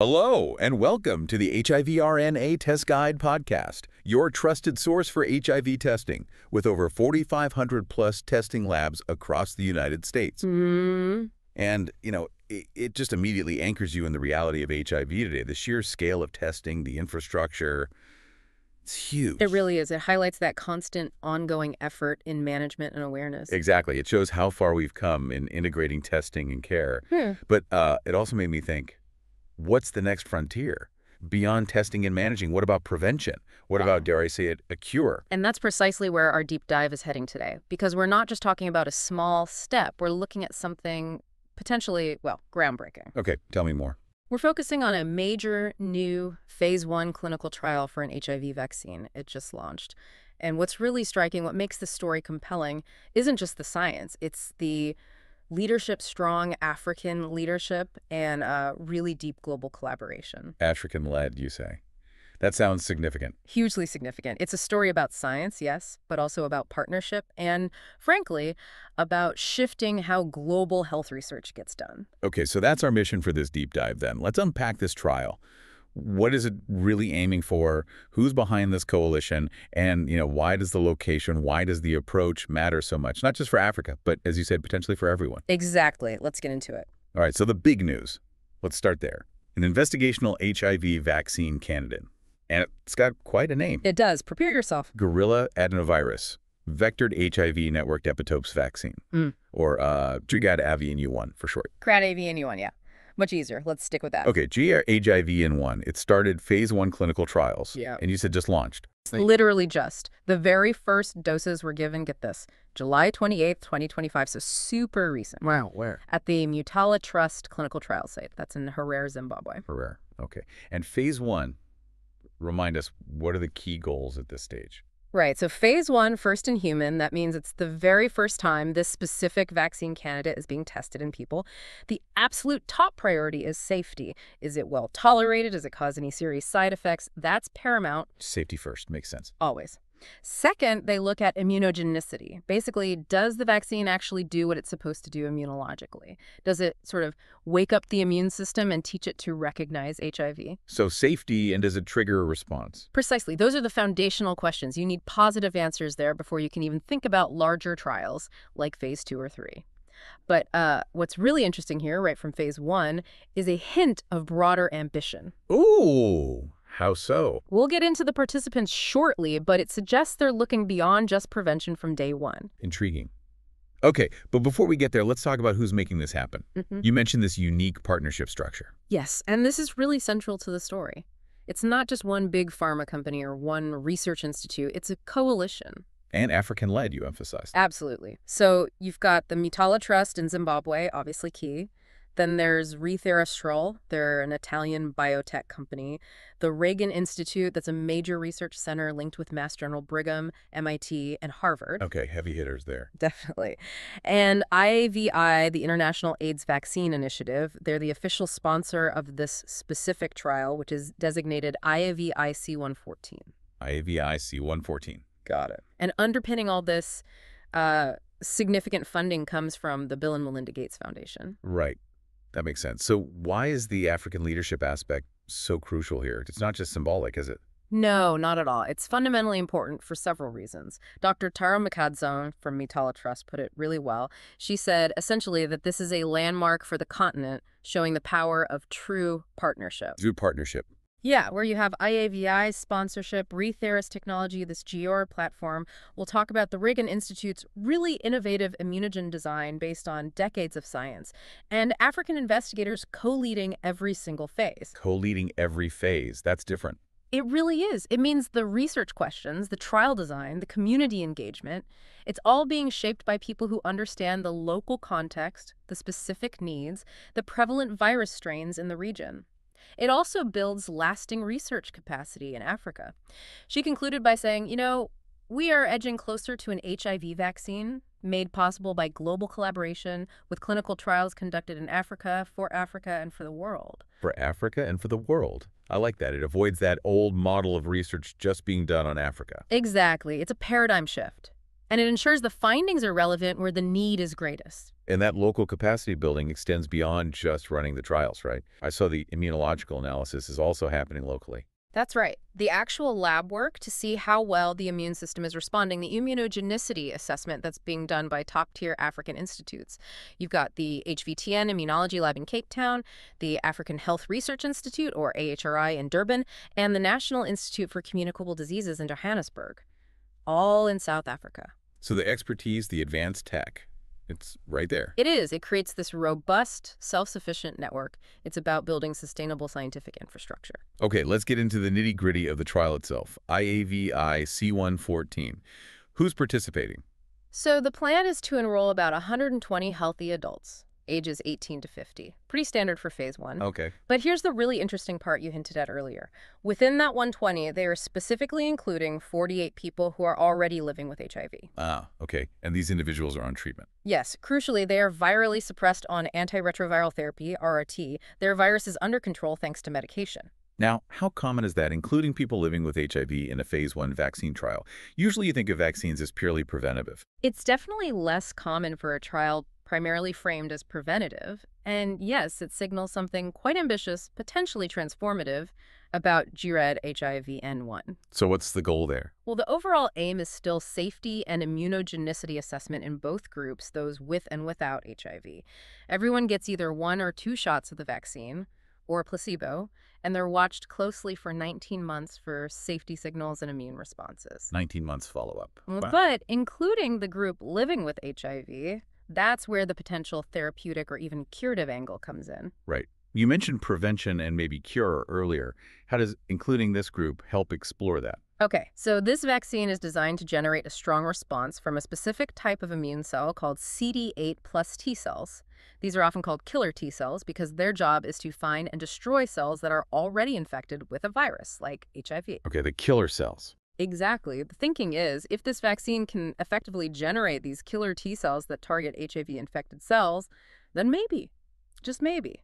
Hello, and welcome to the HIV RNA Test Guide podcast, your trusted source for HIV testing, with over 4,500-plus testing labs across the United States. And, you know, it just immediately anchors you in the reality of HIV today. The sheer scale of testing, the infrastructure, it's huge. It really is. It highlights that constant, ongoing effort in management and awareness. Exactly. It shows how far we've come in integrating testing and care. But it also made me think, what's the next frontier? Beyond testing and managing, what about prevention? What about, dare I say it, a cure? And that's precisely where our deep dive is heading today, because we're not just talking about a small step. We're looking at something potentially, well, groundbreaking. Okay, tell me more. We're focusing on a major new phase 1 clinical trial for an HIV vaccine. It just launched. And what's really striking, what makes this story compelling, isn't just the science. It's the leadership, strong African leadership, and really deep global collaboration. African-led, you say? That sounds significant. Hugely significant. It's a story about science, yes, but also about partnership and, frankly, about shifting how global health research gets done. Okay, so that's our mission for this deep dive then. Let's unpack this trial. What is it really aiming for? Who's behind this coalition? And, you know, why does the location, why does the approach matter so much? Not just for Africa, but as you said, potentially for everyone. Exactly. Let's get into it. All right. So the big news. Let's start there. An investigational HIV vaccine candidate. And it's got quite a name. It does. Prepare yourself. Gorilla adenovirus vectored HIV networked epitopes vaccine, or GRAdHIVNE1 for short. GRAdHIVNE1, yeah. Much easier. Let's stick with that. Okay, GRAdHIVNE1. It started phase 1 clinical trials. Yeah. And you said just launched. Literally just. The very first doses were given, get this, July 28th, 2025. So super recent. Wow, where? At the Mutala Trust clinical trial site. That's in Harare, Zimbabwe. Harare. Okay. And phase 1, remind us, what are the key goals at this stage? Right. So phase 1, first in human, that means it's the very first time this specific vaccine candidate is being tested in people. The absolute top priority is safety. Is it well tolerated? Does it cause any serious side effects? That's paramount. Safety first. Makes sense. Always. Second, they look at immunogenicity. Basically, does the vaccine actually do what it's supposed to do immunologically? Does it sort of wake up the immune system and teach it to recognize HIV? So safety, and does it trigger a response? Precisely. Those are the foundational questions. You need positive answers there before you can even think about larger trials like phase 2 or 3. But what's really interesting here, right from phase 1, is a hint of broader ambition. Ooh. How so? We'll get into the participants shortly, but it suggests they're looking beyond just prevention from day 1. Intriguing. Okay, but before we get there, let's talk about who's making this happen. You mentioned this unique partnership structure. Yes, and this is really central to the story. It's not just one big pharma company or one research institute. It's a coalition. And African-led, you emphasized. Absolutely. So you've got the Mutala Trust in Zimbabwe, obviously key. Then there's ReiThera. They're an Italian biotech company. The Reagan Institute, that's a major research center linked with Mass General Brigham, MIT, and Harvard. Okay, heavy hitters there. Definitely. And IAVI, the International AIDS Vaccine Initiative, they're the official sponsor of this specific trial, which is designated IAVI-C114. IAVI-C114. Got it. And underpinning all this, significant funding comes from the Bill and Melinda Gates Foundation. Right. That makes sense. So why is the African leadership aspect so crucial here? It's not just symbolic, is it? No, not at all. It's fundamentally important for several reasons. Dr. Tara Makadzon from Mutala Trust put it really well. She said essentially that this is a landmark for the continent, showing the power of true partnership. True partnership. Yeah, where you have IAVI's sponsorship, ReiThera's technology, this GR platform. We'll talk about the Reagan Institute's really innovative immunogen design based on decades of science, and African investigators co-leading every single phase. Co-leading every phase. That's different. It really is. It means the research questions, the trial design, the community engagement, it's all being shaped by people who understand the local context, the specific needs, the prevalent virus strains in the region. It also builds lasting research capacity in Africa. She concluded by saying, you know, we are edging closer to an HIV vaccine made possible by global collaboration with clinical trials conducted in Africa, and for the world. For Africa and for the world. I like that. It avoids that old model of research just being done on Africa. Exactly. It's a paradigm shift. and it ensures the findings are relevant where the need is greatest. And that local capacity building extends beyond just running the trials, right? I saw the immunological analysis is also happening locally. That's right. The actual lab work to see how well the immune system is responding, the immunogenicity assessment that's being done by top-tier African institutes. You've got the HVTN Immunology Lab in Cape Town, the African Health Research Institute, or AHRI, in Durban, and the National Institute for Communicable Diseases in Johannesburg, all in South Africa. So the expertise, the advanced tech, it's right there. It is. It creates this robust, self-sufficient network. It's about building sustainable scientific infrastructure. Okay, let's get into the nitty-gritty of the trial itself. IAVI-C114. Who's participating? So the plan is to enroll about 120 healthy adults, ages 18 to 50. Pretty standard for phase one. Okay. But here's the really interesting part you hinted at earlier. Within that 120, they are specifically including 48 people who are already living with HIV. Ah, okay. And these individuals are on treatment. Yes. Crucially, they are virally suppressed on antiretroviral therapy, RRT. Their virus is under control thanks to medication. Now, how common is that, including people living with HIV in a phase one vaccine trial? Usually you think of vaccines as purely preventative. It's definitely less common for a trial primarily framed as preventative, and yes, it signals something quite ambitious, potentially transformative, about GRAdHIVNE1. So what's the goal there? Well, the overall aim is still safety and immunogenicity assessment in both groups, those with and without HIV. Everyone gets either 1 or 2 shots of the vaccine, or a placebo, and they're watched closely for 19 months for safety signals and immune responses. 19 months follow-up. Wow. But including the group living with HIV, that's where the potential therapeutic or even curative angle comes in. Right. You mentioned prevention and maybe cure earlier. How does including this group help explore that? Okay, so this vaccine is designed to generate a strong response from a specific type of immune cell called CD8+ T cells. These are often called killer T cells because their job is to find and destroy cells that are already infected with a virus like HIV. Okay, the killer cells. Exactly. The thinking is, if this vaccine can effectively generate these killer T cells that target HIV-infected cells, then maybe, just maybe,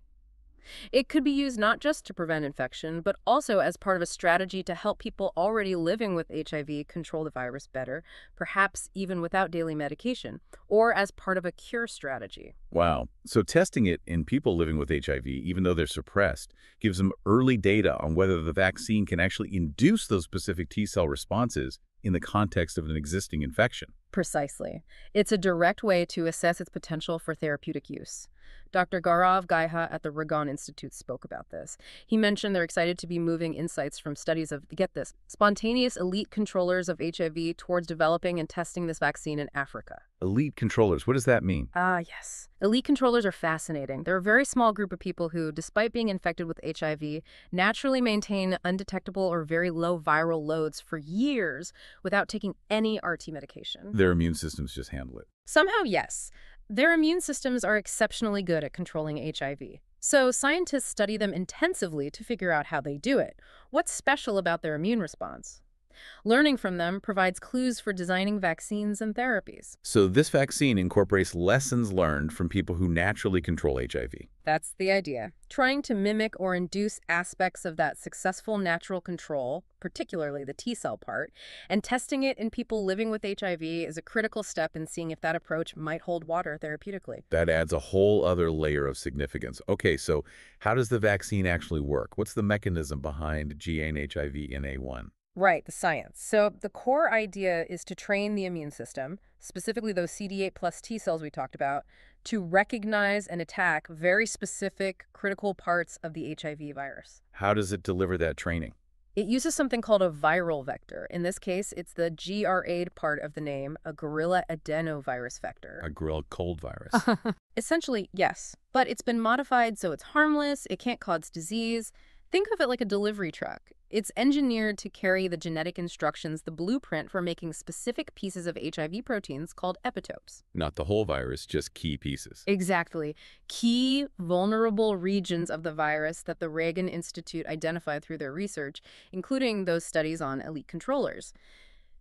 it could be used not just to prevent infection, but also as part of a strategy to help people already living with HIV control the virus better, perhaps even without daily medication, or as part of a cure strategy. Wow. So testing it in people living with HIV, even though they're suppressed, gives them early data on whether the vaccine can actually induce those specific T-cell responses in the context of an existing infection. Precisely. It's a direct way to assess its potential for therapeutic use. Dr. Gaurav Gaiha at the Ragon Institute spoke about this. He mentioned they're excited to be moving insights from studies of, get this, spontaneous elite controllers of HIV towards developing and testing this vaccine in Africa. Elite controllers, what does that mean? Ah, yes. Elite controllers are fascinating. They're a very small group of people who, despite being infected with HIV, naturally maintain undetectable or very low viral loads for years without taking any RT medication. Their immune systems just handle it. Somehow, yes. Their immune systems are exceptionally good at controlling HIV. So scientists study them intensively to figure out how they do it. What's special about their immune response? Learning from them provides clues for designing vaccines and therapies. So this vaccine incorporates lessons learned from people who naturally control HIV. That's the idea. Trying to mimic or induce aspects of that successful natural control, particularly the T-cell part, and testing it in people living with HIV is a critical step in seeing if that approach might hold water therapeutically. That adds a whole other layer of significance. Okay, so how does the vaccine actually work? What's the mechanism behind GRAdHIVNE1? Right, the science. So the core idea is to train the immune system, specifically those CD8+ T cells we talked about, to recognize and attack very specific critical parts of the HIV virus. How does it deliver that training? It uses something called a viral vector. In this case, it's the GRAD part of the name, a gorilla adenovirus vector. A gorilla cold virus. Essentially, yes. But it's been modified so it's harmless, it can't cause disease. Think of it like a delivery truck. It's engineered to carry the genetic instructions, the blueprint for making specific pieces of HIV proteins called epitopes. Not the whole virus, just key pieces. Exactly. Key vulnerable regions of the virus that the Reagan Institute identified through their research, including those studies on elite controllers.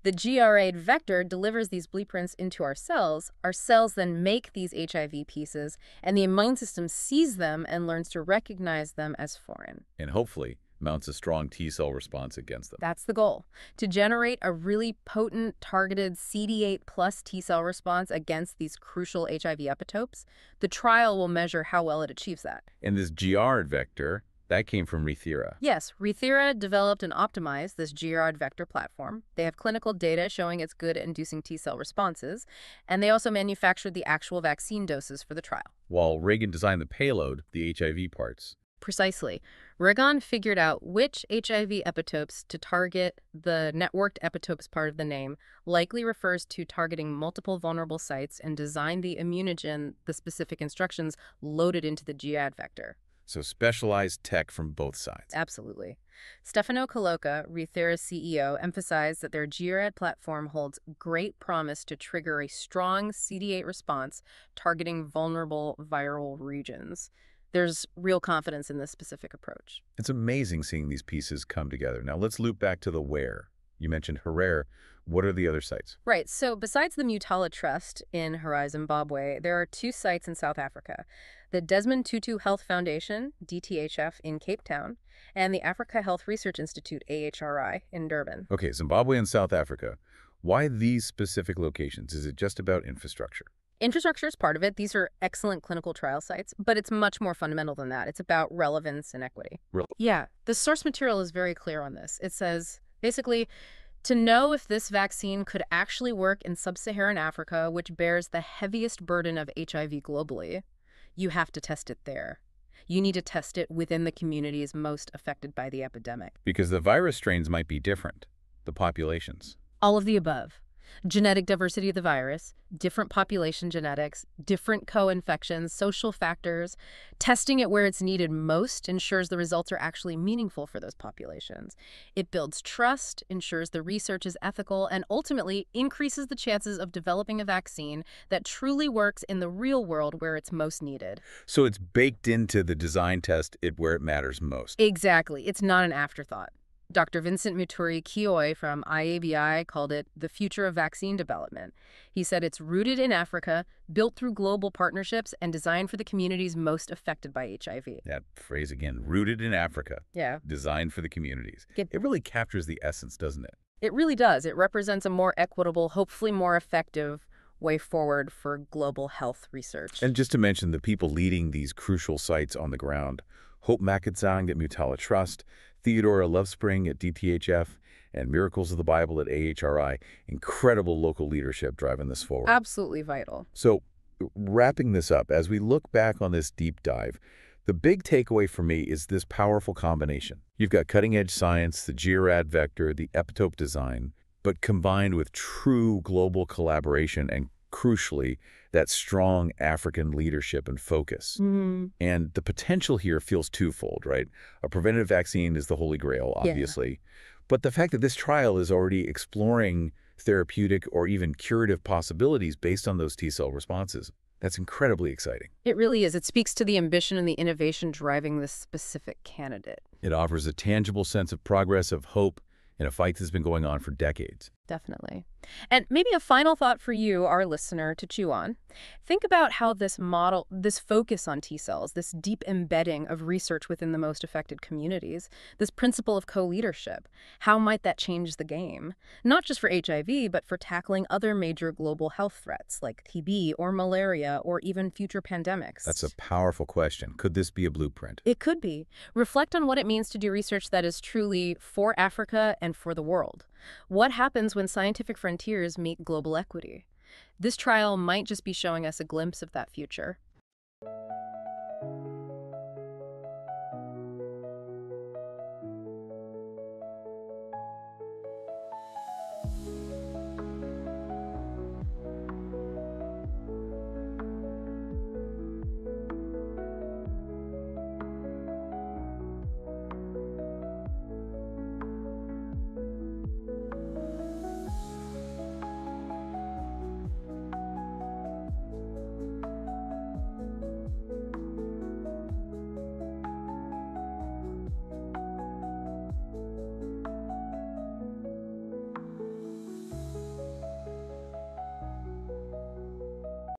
The GRAd vector delivers these blueprints into our cells. Our cells then make these HIV pieces, and the immune system sees them and learns to recognize them as foreign. And hopefully mounts a strong T-cell response against them. That's the goal, to generate a really potent, targeted CD8 plus T-cell response against these crucial HIV epitopes. The trial will measure how well it achieves that. And this GRAd vector, that came from ReiThera. Yes, ReiThera developed and optimized this GRAd vector platform. They have clinical data showing it's good at inducing T-cell responses, and they also manufactured the actual vaccine doses for the trial. While Reagan designed the payload, the HIV parts. Precisely. Ragon figured out which HIV epitopes to target. The networked epitopes part of the name likely refers to targeting multiple vulnerable sites, and designed the immunogen, the specific instructions loaded into the GRAd vector. So specialized tech from both sides. Absolutely. Stefano Colocca, ReiThera's CEO, emphasized that their GRAd platform holds great promise to trigger a strong CD8 response targeting vulnerable viral regions. There's real confidence in this specific approach. It's amazing seeing these pieces come together. Now let's loop back to the where. You mentioned Herrera. What are the other sites? Right. So besides the Mutala Trust in Herrera, Zimbabwe, there are two sites in South Africa. The Desmond Tutu Health Foundation, DTHF, in Cape Town, and the African Health Research Institute, AHRI, in Durban. Okay, Zimbabwe and South Africa. Why these specific locations? Is it just about infrastructure? Infrastructure is part of it. These are excellent clinical trial sites, but it's much more fundamental than that. It's about relevance and equity. Really? Yeah. The source material is very clear on this. It says, basically, to know if this vaccine could actually work in sub-Saharan Africa, which bears the heaviest burden of HIV globally, you have to test it there. You need to test it within the communities most affected by the epidemic. Because the virus strains might be different, the populations. All of the above. Genetic diversity of the virus, different population genetics, different co-infections, social factors. Testing it where it's needed most ensures the results are actually meaningful for those populations. It builds trust, ensures the research is ethical, and ultimately increases the chances of developing a vaccine that truly works in the real world where it's most needed. So it's baked into the design test where it matters most. Exactly. It's not an afterthought. Dr. Vincent Muturi-Kioi from IAVI called it the future of vaccine development. He said it's rooted in Africa, built through global partnerships, and designed for the communities most affected by HIV. That phrase again, rooted in Africa. Yeah. Designed for the communities. It really captures the essence, doesn't it? It really does. It represents a more equitable, hopefully more effective way forward for global health research. And just to mention the people leading these crucial sites on the ground, Hope Makizang at Mutala Trust, Theodora Lovespring at DTHF, and Miracles of the Bible at AHRI. Incredible local leadership driving this forward. Absolutely vital. So wrapping this up, as we look back on this deep dive, the big takeaway for me is this powerful combination. You've got cutting-edge science, the GRAd vector, the epitope design, but combined with true global collaboration and, crucially, that strong African leadership and focus. Mm-hmm. And the potential here feels twofold, right? A preventative vaccine is the holy grail, obviously. Yeah. But the fact that this trial is already exploring therapeutic or even curative possibilities based on those T-cell responses, that's incredibly exciting. It really is. It speaks to the ambition and the innovation driving this specific candidate. It offers a tangible sense of progress, of hope, in a fight that's been going on for decades. Definitely. And maybe a final thought for you, our listener, to chew on. Think about how this model, this focus on T cells, this deep embedding of research within the most affected communities, this principle of co-leadership, how might that change the game? Not just for HIV, but for tackling other major global health threats like TB or malaria or even future pandemics. That's a powerful question. Could this be a blueprint? It could be. Reflect on what it means to do research that is truly for Africa and for the world. What happens when scientific frontiers meet global equity? This trial might just be showing us a glimpse of that future.